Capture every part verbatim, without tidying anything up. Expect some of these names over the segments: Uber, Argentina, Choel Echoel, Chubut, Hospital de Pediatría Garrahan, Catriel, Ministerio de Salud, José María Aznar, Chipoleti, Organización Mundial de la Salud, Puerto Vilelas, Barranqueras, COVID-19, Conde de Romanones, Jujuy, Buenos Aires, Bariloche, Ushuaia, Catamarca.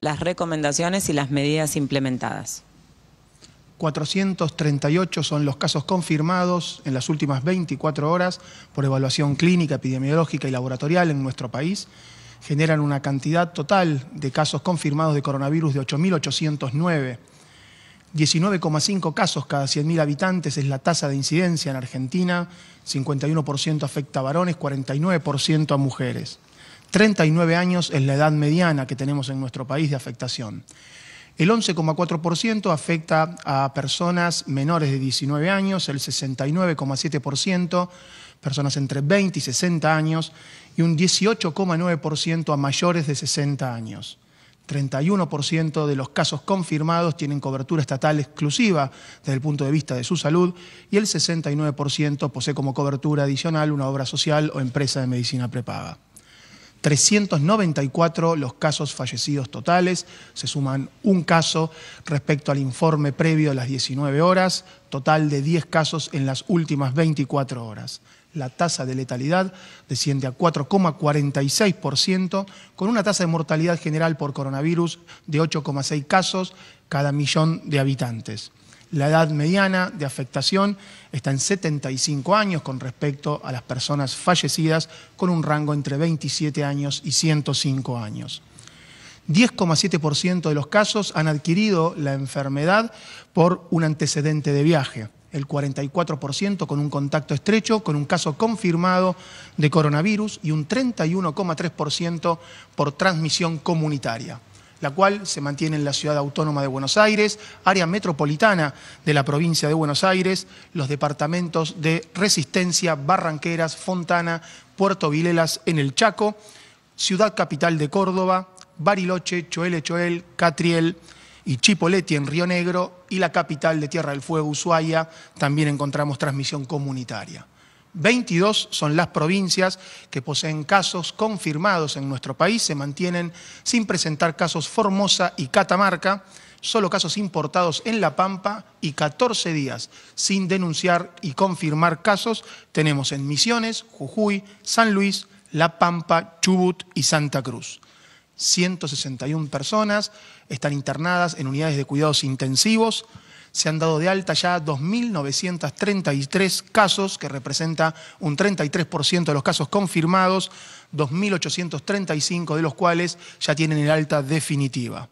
las recomendaciones y las medidas implementadas. cuatrocientos treinta y ocho son los casos confirmados en las últimas veinticuatro horas por evaluación clínica, epidemiológica y laboratorial en nuestro país. Generan una cantidad total de casos confirmados de coronavirus de ocho mil ochocientos nueve. diecinueve coma cinco casos cada cien mil habitantes es la tasa de incidencia en Argentina. cincuenta y uno por ciento afecta a varones, cuarenta y nueve por ciento a mujeres. treinta y nueve años es la edad mediana que tenemos en nuestro país de afectación. El once coma cuatro por ciento afecta a personas menores de diecinueve años, el sesenta y nueve coma siete por ciento personas entre veinte y sesenta años y un dieciocho coma nueve por ciento a mayores de sesenta años. treinta y uno por ciento de los casos confirmados tienen cobertura estatal exclusiva desde el punto de vista de su salud y el sesenta y nueve por ciento posee como cobertura adicional una obra social o empresa de medicina prepaga. trescientos noventa y cuatro los casos fallecidos totales, se suman un caso respecto al informe previo a las diecinueve horas, total de diez casos en las últimas veinticuatro horas. La tasa de letalidad desciende a cuatro coma cuarenta y seis por ciento, con una tasa de mortalidad general por coronavirus de ocho coma seis casos cada millón de habitantes. La edad mediana de afectación está en setenta y cinco años con respecto a las personas fallecidas con un rango entre veintisiete años y ciento cinco años. diez coma siete por ciento de los casos han adquirido la enfermedad por un antecedente de viaje. El cuarenta y cuatro por ciento con un contacto estrecho, con un caso confirmado de coronavirus y un treinta y uno coma tres por ciento por transmisión comunitaria, la cual se mantiene en la Ciudad Autónoma de Buenos Aires, área metropolitana de la provincia de Buenos Aires, los departamentos de Resistencia, Barranqueras, Fontana, Puerto Vilelas en el Chaco, Ciudad Capital de Córdoba, Bariloche, Choel Echoel, Catriel y Chipoleti en Río Negro y la capital de Tierra del Fuego, Ushuaia, también encontramos transmisión comunitaria. veintidós son las provincias que poseen casos confirmados en nuestro país, se mantienen sin presentar casos Formosa y Catamarca, solo casos importados en La Pampa y catorce días sin denunciar y confirmar casos tenemos en Misiones, Jujuy, San Luis, La Pampa, Chubut y Santa Cruz. ciento sesenta y una personas están internadas en unidades de cuidados intensivos. Se han dado de alta ya dos mil novecientos treinta y tres casos, que representa un treinta y tres por ciento de los casos confirmados, dos mil ochocientos treinta y cinco de los cuales ya tienen el alta definitiva.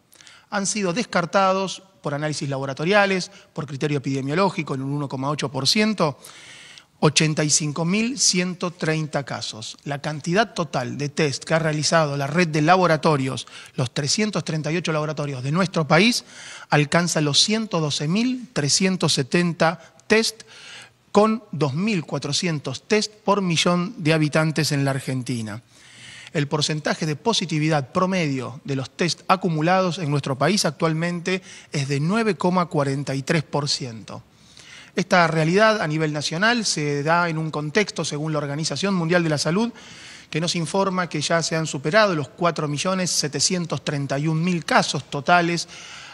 Han sido descartados por análisis laboratoriales, por criterio epidemiológico en un uno coma ocho por ciento, ochenta y cinco mil ciento treinta casos. La cantidad total de test que ha realizado la red de laboratorios, los trescientos treinta y ocho laboratorios de nuestro país, alcanza los ciento doce mil trescientos setenta test con dos mil cuatrocientos test por millón de habitantes en la Argentina. El porcentaje de positividad promedio de los test acumulados en nuestro país actualmente es de nueve coma cuarenta y tres por ciento. Esta realidad a nivel nacional se da en un contexto, según la Organización Mundial de la Salud, que nos informa que ya se han superado los cuatro millones setecientos treinta y un mil casos totales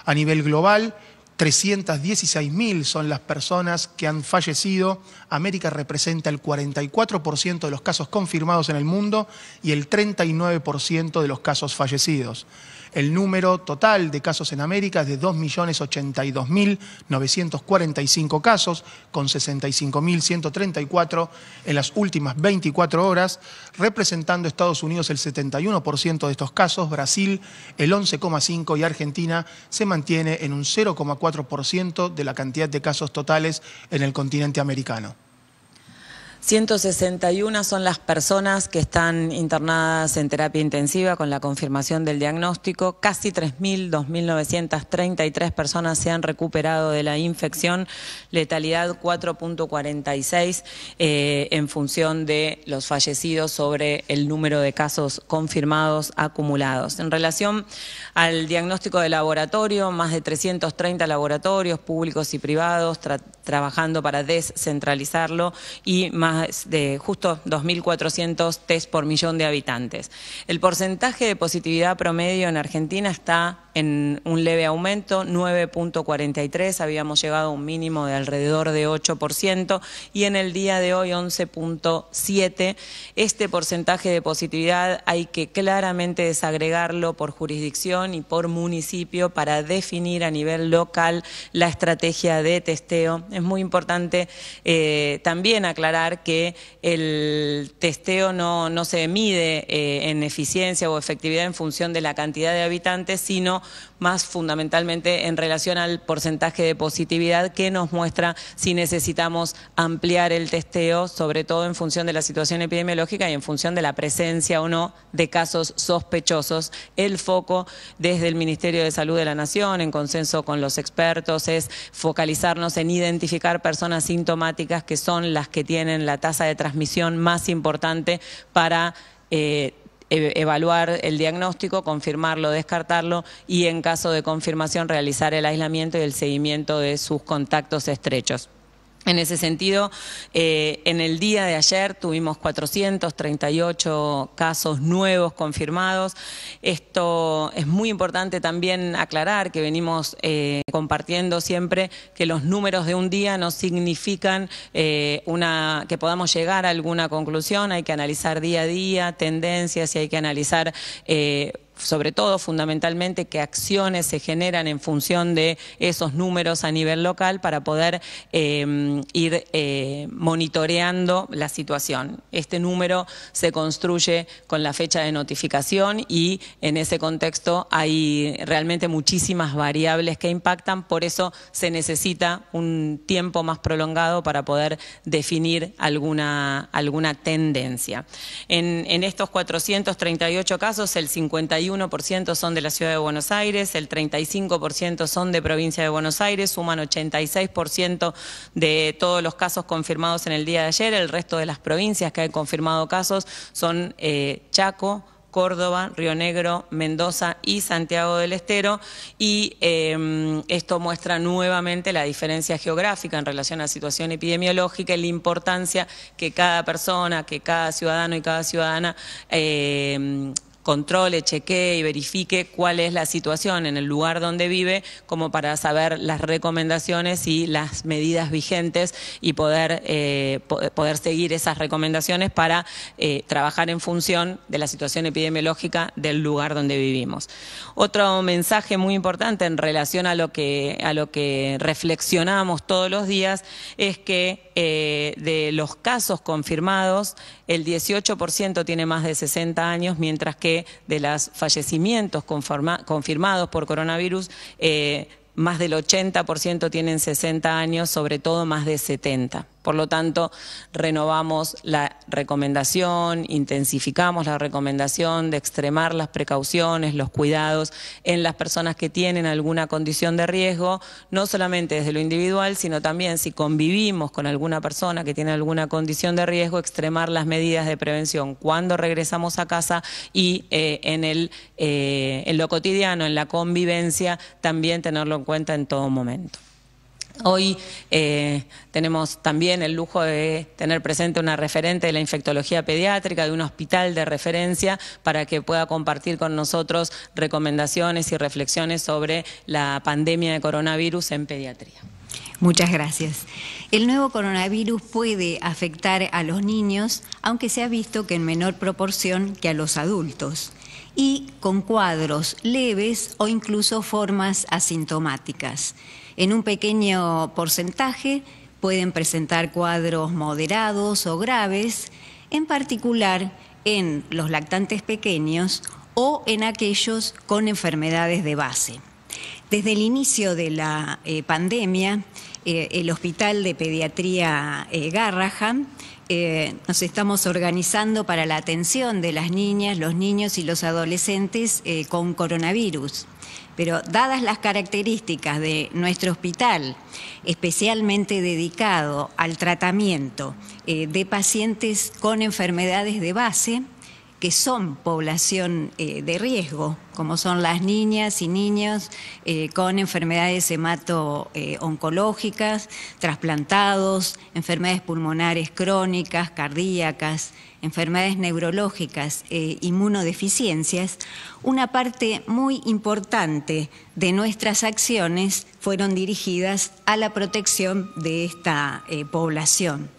a nivel global, trescientos dieciséis mil son las personas que han fallecido, América representa el cuarenta y cuatro por ciento de los casos confirmados en el mundo y el treinta y nueve por ciento de los casos fallecidos. El número total de casos en América es de dos millones ochenta y dos mil novecientos cuarenta y cinco casos, con sesenta y cinco mil ciento treinta y cuatro en las últimas veinticuatro horas, representando Estados Unidos el setenta y uno por ciento de estos casos, Brasil el once coma cinco por ciento y Argentina se mantiene en un cero coma cuatro por ciento de la cantidad de casos totales en el continente americano. ciento sesenta y una son las personas que están internadas en terapia intensiva con la confirmación del diagnóstico. Casi tres mil, dos mil novecientos treinta y tres personas se han recuperado de la infección. Letalidad cuatro coma cuarenta y seis eh, en función de los fallecidos sobre el número de casos confirmados acumulados. En relación al diagnóstico de laboratorio, más de trescientos treinta laboratorios públicos y privados tra- trabajando para descentralizarlo y más de justo dos mil cuatrocientos test por millón de habitantes. El porcentaje de positividad promedio en Argentina está en un leve aumento, nueve punto cuarenta y tres, habíamos llegado a un mínimo de alrededor de ocho por ciento y en el día de hoy once punto siete. Este porcentaje de positividad hay que claramente desagregarlo por jurisdicción y por municipio para definir a nivel local la estrategia de testeo. Es muy importante eh, también aclarar que el testeo no, no se mide eh, en eficiencia o efectividad en función de la cantidad de habitantes, sino más fundamentalmente en relación al porcentaje de positividad que nos muestra si necesitamos ampliar el testeo, sobre todo en función de la situación epidemiológica y en función de la presencia o no de casos sospechosos. El foco desde el Ministerio de Salud de la Nación, en consenso con los expertos, es focalizarnos en identificar personas sintomáticas que son las que tienen la tasa de transmisión más importante para eh, evaluar el diagnóstico, confirmarlo, descartarlo y en caso de confirmación realizar el aislamiento y el seguimiento de sus contactos estrechos. En ese sentido, eh, en el día de ayer tuvimos cuatrocientos treinta y ocho casos nuevos confirmados. Esto es muy importante también aclarar que venimos eh, compartiendo siempre que los números de un día no significan eh, una, que podamos llegar a alguna conclusión. Hay que analizar día a día, tendencias y hay que analizar Eh, sobre todo, fundamentalmente, qué acciones se generan en función de esos números a nivel local para poder eh, ir eh, monitoreando la situación. Este número se construye con la fecha de notificación y en ese contexto hay realmente muchísimas variables que impactan, por eso se necesita un tiempo más prolongado para poder definir alguna, alguna tendencia. En, en estos cuatrocientos treinta y ocho casos, el cincuenta y uno por ciento son de la Ciudad de Buenos Aires, el treinta y cinco por ciento son de Provincia de Buenos Aires, suman ochenta y seis por ciento de todos los casos confirmados en el día de ayer. El resto de las provincias que han confirmado casos son eh, Chaco, Córdoba, Río Negro, Mendoza y Santiago del Estero, y eh, esto muestra nuevamente la diferencia geográfica en relación a la situación epidemiológica y la importancia que cada persona, que cada ciudadano y cada ciudadana eh, controle, chequee y verifique cuál es la situación en el lugar donde vive, como para saber las recomendaciones y las medidas vigentes y poder, eh, poder seguir esas recomendaciones para eh, trabajar en función de la situación epidemiológica del lugar donde vivimos. Otro mensaje muy importante en relación a lo que, a lo que reflexionamos todos los días es que eh, de los casos confirmados, el dieciocho por ciento tiene más de sesenta años, mientras que de los fallecimientos conforma, confirmados por coronavirus, eh, más del ochenta por ciento tienen sesenta años, sobre todo más de setenta. Por lo tanto, renovamos la recomendación, intensificamos la recomendación de extremar las precauciones, los cuidados en las personas que tienen alguna condición de riesgo, no solamente desde lo individual, sino también si convivimos con alguna persona que tiene alguna condición de riesgo, extremar las medidas de prevención cuando regresamos a casa y eh, en, el, eh, en lo cotidiano, en la convivencia, también tenerlo en cuenta en todo momento. Hoy eh, tenemos también el lujo de tener presente una referente de la infectología pediátrica, de un hospital de referencia, para que pueda compartir con nosotros recomendaciones y reflexiones sobre la pandemia de coronavirus en pediatría. Muchas gracias. El nuevo coronavirus puede afectar a los niños, aunque se ha visto que en menor proporción que a los adultos, y con cuadros leves o incluso formas asintomáticas. En un pequeño porcentaje pueden presentar cuadros moderados o graves, en particular en los lactantes pequeños o en aquellos con enfermedades de base. Desde el inicio de la eh, pandemia, eh, el Hospital de Pediatría eh, Garrahan eh, nos estamos organizando para la atención de las niñas, los niños y los adolescentes eh, con coronavirus. Pero dadas las características de nuestro hospital, especialmente dedicado al tratamiento eh, de pacientes con enfermedades de base, que son población eh, de riesgo, como son las niñas y niños eh, con enfermedades hemato-oncológicas, trasplantados, enfermedades pulmonares crónicas, cardíacas, enfermedades neurológicas, eh, inmunodeficiencias. Una parte muy importante de nuestras acciones fueron dirigidas a la protección de esta eh, población,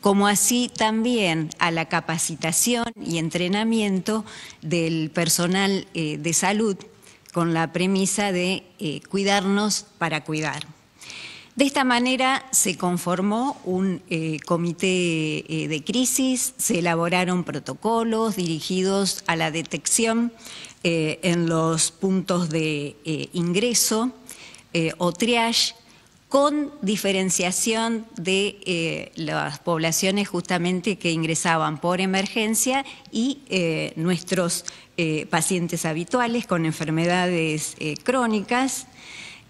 como así también a la capacitación y entrenamiento del personal eh, de salud con la premisa de eh, cuidarnos para cuidar. De esta manera se conformó un eh, comité eh, de crisis, se elaboraron protocolos dirigidos a la detección eh, en los puntos de eh, ingreso eh, o triage, con diferenciación de eh, las poblaciones justamente que ingresaban por emergencia y eh, nuestros eh, pacientes habituales con enfermedades eh, crónicas.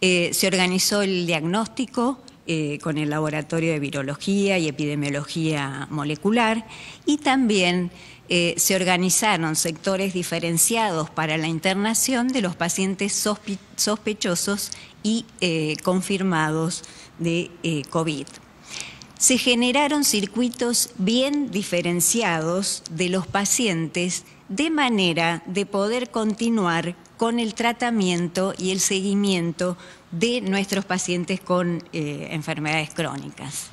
Eh, se organizó el diagnóstico eh, con el laboratorio de virología y epidemiología molecular, y también Eh, se organizaron sectores diferenciados para la internación de los pacientes sospe sospechosos y eh, confirmados de eh, COVID. Se generaron circuitos bien diferenciados de los pacientes de manera de poder continuar con el tratamiento y el seguimiento de nuestros pacientes con eh, enfermedades crónicas.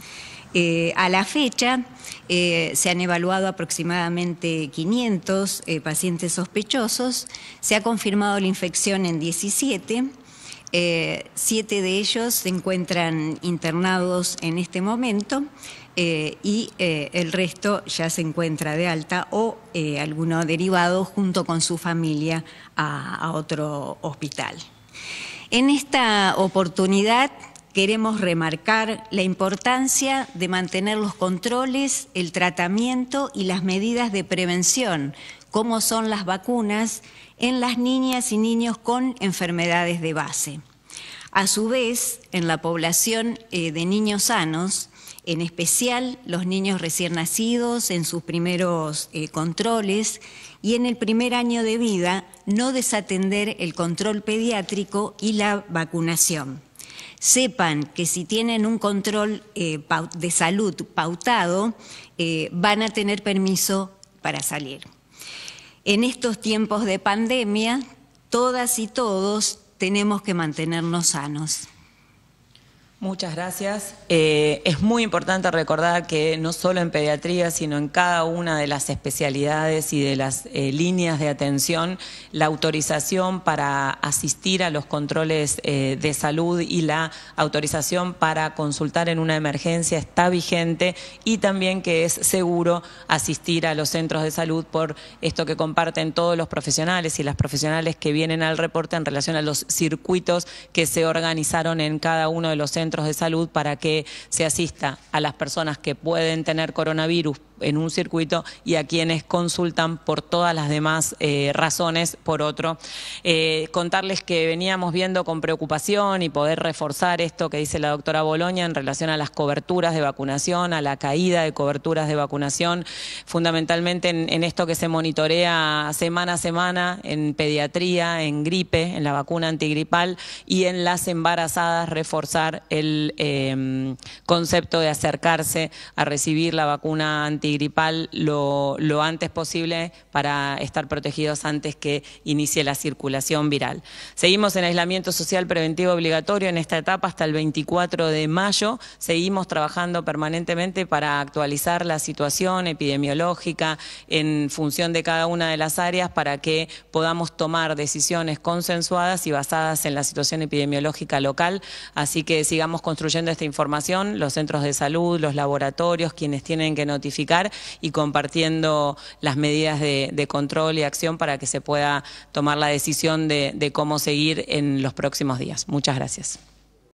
Eh, a la fecha eh, se han evaluado aproximadamente quinientos eh, pacientes sospechosos, se ha confirmado la infección en diecisiete, eh, siete de ellos se encuentran internados en este momento eh, y eh, el resto ya se encuentra de alta o eh, alguno derivado junto con su familia a, a otro hospital. En esta oportunidad queremos remarcar la importancia de mantener los controles, el tratamiento y las medidas de prevención, como son las vacunas, en las niñas y niños con enfermedades de base. A su vez, en la población eh, de niños sanos, en especial los niños recién nacidos, en sus primeros eh, controles y en el primer año de vida, no desatender el control pediátrico y la vacunación. Sepan que si tienen un control eh, de salud pautado, eh, van a tener permiso para salir. En estos tiempos de pandemia, todas y todos tenemos que mantenernos sanos. Muchas gracias. Eh, es muy importante recordar que no solo en pediatría, sino en cada una de las especialidades y de las eh, líneas de atención, la autorización para asistir a los controles eh, de salud y la autorización para consultar en una emergencia está vigente, y también que es seguro asistir a los centros de salud por esto que comparten todos los profesionales y las profesionales que vienen al reporte en relación a los circuitos que se organizaron en cada uno de los centros de salud para que se asista a las personas que pueden tener coronavirus en un circuito y a quienes consultan por todas las demás eh, razones por otro. Eh, contarles que veníamos viendo con preocupación y poder reforzar esto que dice la doctora Bologna en relación a las coberturas de vacunación, a la caída de coberturas de vacunación, fundamentalmente en, en esto que se monitorea semana a semana en pediatría, en gripe, en la vacuna antigripal y en las embarazadas, reforzar el eh, concepto de acercarse a recibir la vacuna antigripal gripal lo, lo antes posible para estar protegidos antes que inicie la circulación viral. Seguimos en aislamiento social preventivo obligatorio en esta etapa hasta el veinticuatro de mayo. Seguimos trabajando permanentemente para actualizar la situación epidemiológica en función de cada una de las áreas para que podamos tomar decisiones consensuadas y basadas en la situación epidemiológica local. Así que sigamos construyendo esta información, los centros de salud, los laboratorios, quienes tienen que notificar, y compartiendo las medidas de, de control y acción para que se pueda tomar la decisión de, de cómo seguir en los próximos días. Muchas gracias.